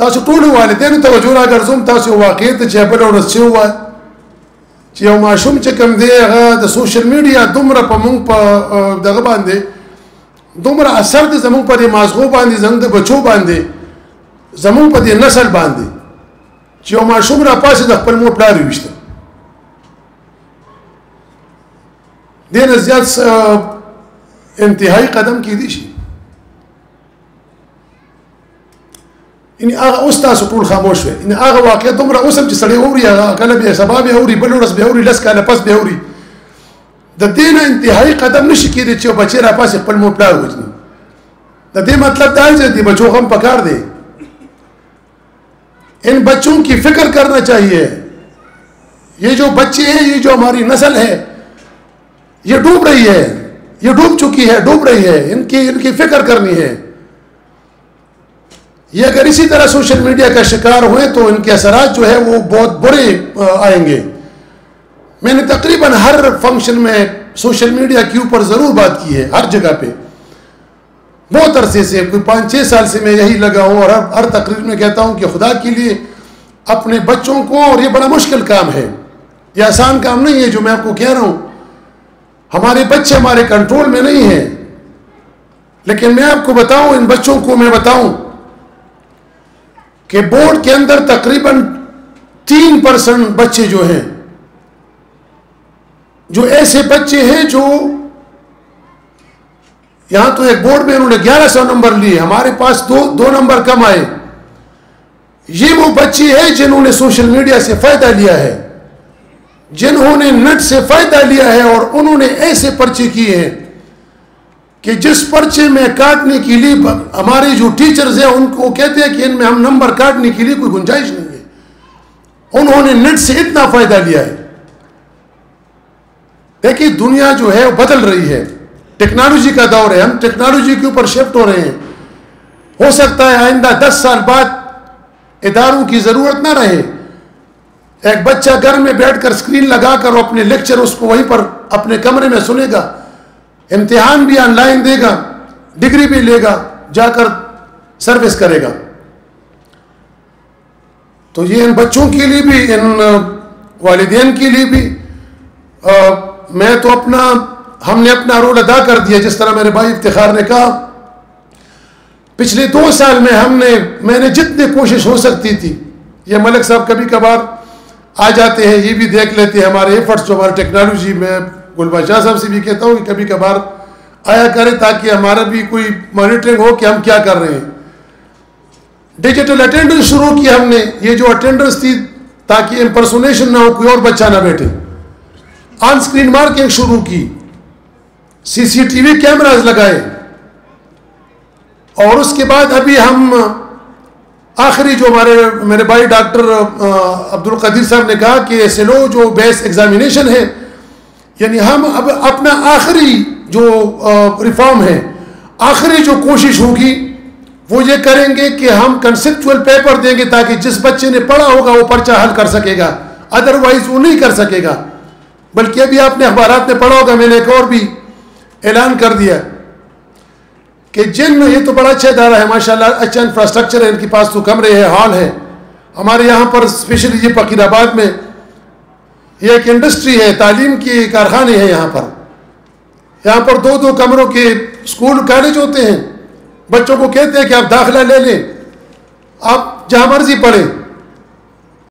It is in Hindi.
तासु ټول والدین توجه راګرځوم تاسو واقعي ته چې په لور رسېو وای چې یو ماشوم چې کم دی هغه د سوشل میډیا دومره په مونږ په دغه باندې دومره اثر د زموږ په مازغو باندې زموږ د بچو باندې زموږ په دې نسل باندې چې یو ماشوم را پاسه د خپل مور پلار وښته دین زیات انتهایی قدم کیدی شي ان هغه استاد ټول خاموش وي ان هغه واقعیت دومره اوسم چې سړی اوري هغه کله به سبب اوري بل ورځ به اوري لس کاله پس به اوري د دین انتهایی قدم نشي کېدی چې بچی را پاسه خپل مور پلار وځي د دې مطلب دا دی چې بچو هم پکار دي ان بچوں کی فکر کرنا چاہیے یہ جو بچے ہیں یہ جو ہماری نسل ہے یہ ڈوب رہی ہے یہ ڈوب چکی ہے ڈوب رہی ہے ان کی فکر کرنی ہے ये अगर इसी तरह सोशल मीडिया का शिकार हुए तो इनके असरात जो है वो बहुत बुरे आएंगे। मैंने तकरीबन हर फंक्शन में सोशल मीडिया के ऊपर ज़रूर बात की है, हर जगह पे बहुत अरसे से, कोई 5-6 साल से मैं यही लगा हूँ और हर तकरीर में कहता हूँ कि खुदा के लिए अपने बच्चों को, और ये बड़ा मुश्किल काम है, ये आसान काम नहीं है जो मैं आपको कह रहा हूँ। हमारे बच्चे हमारे कंट्रोल में नहीं हैं, लेकिन मैं आपको बताऊँ, इन बच्चों को मैं बताऊँ कि बोर्ड के अंदर तकरीबन 3% बच्चे जो हैं, जो ऐसे बच्चे हैं जो यहाँ तो एक बोर्ड में उन्होंने 1100 नंबर लिए, हमारे पास दो नंबर कम आए। ये वो बच्चे हैं जिन्होंने सोशल मीडिया से फ़ायदा लिया है, जिन्होंने नेट से फ़ायदा लिया है, और उन्होंने ऐसे पर्चे किए हैं कि जिस पर्चे में काटने के लिए हमारे जो टीचर्स हैं उनको कहते हैं कि इनमें हम नंबर काटने के लिए कोई गुंजाइश नहीं है। उन्होंने नेट से इतना फ़ायदा लिया है। देखिए, दुनिया जो है वो बदल रही है, टेक्नोलॉजी का दौर है, हम टेक्नोलॉजी के ऊपर शिफ्ट हो रहे हैं। हो सकता है आइंदा 10 साल बाद इदारों की ज़रूरत ना रहे, एक बच्चा घर में बैठ कर स्क्रीन लगा कर अपने लेक्चर उसको वहीं पर अपने कमरे में सुनेगा, इम्तिहान भी ऑनलाइन देगा, डिग्री भी लेगा, जाकर सर्विस करेगा। तो ये इन बच्चों के लिए भी, इन वालिदैन के लिए भी मैं तो अपना, हमने अपना रोल अदा कर दिया। जिस तरह मेरे भाई इफ्तिखार ने कहा, पिछले 2 साल में मैंने जितनी कोशिश हो सकती थी, ये मलिक साहब कभी कभार आ जाते हैं, ये भी देख लेते हैं हमारे एफर्ट्स जो हमारे टेक्नोलॉजी में, गुलबादशाह साहब से भी कहता हूँ कि कभी कभार आया करें ताकि हमारा भी कोई मॉनिटरिंग हो कि हम क्या कर रहे हैं। डिजिटल अटेंडेंस शुरू किया हमने, ये जो अटेंडेंस थी ताकि इम्पर्सोनेशन ना हो, कोई और बच्चा ना बैठे। ऑन स्क्रीन मार्किंग शुरू की, सीसीटीवी कैमरास लगाए, और उसके बाद अभी हम आखिरी जो हमारे मेरे भाई डॉक्टर अब्दुल कदीर साहब ने कहा कि SLO जो बेस एग्जामिनेशन है, यानी हम अब अपना आखिरी जो रिफॉर्म है, आखिरी जो कोशिश होगी वो ये करेंगे कि हम कंसेप्चुअल पेपर देंगे ताकि जिस बच्चे ने पढ़ा होगा वो पर्चा हल कर सकेगा, अदरवाइज वो नहीं कर सकेगा। बल्कि अभी आपने अखबारात में पढ़ा होगा, मैंने एक और भी ऐलान कर दिया कि जिन, ये तो बड़ा अच्छा इदारा है माशाल्लाह, अच्छा इंफ्रास्ट्रक्चर है, इनके पास तो कमरे हैं, हॉल है। हमारे यहाँ पर स्पेशली ये फकीराबाद में ये एक इंडस्ट्री है, तालीम के कारखाने हैं यहाँ पर। यहाँ पर 2-2 कमरों के स्कूल कॉलेज होते हैं, बच्चों को कहते हैं कि आप दाखिला ले लें, आप जहाँ मर्जी पढ़ें।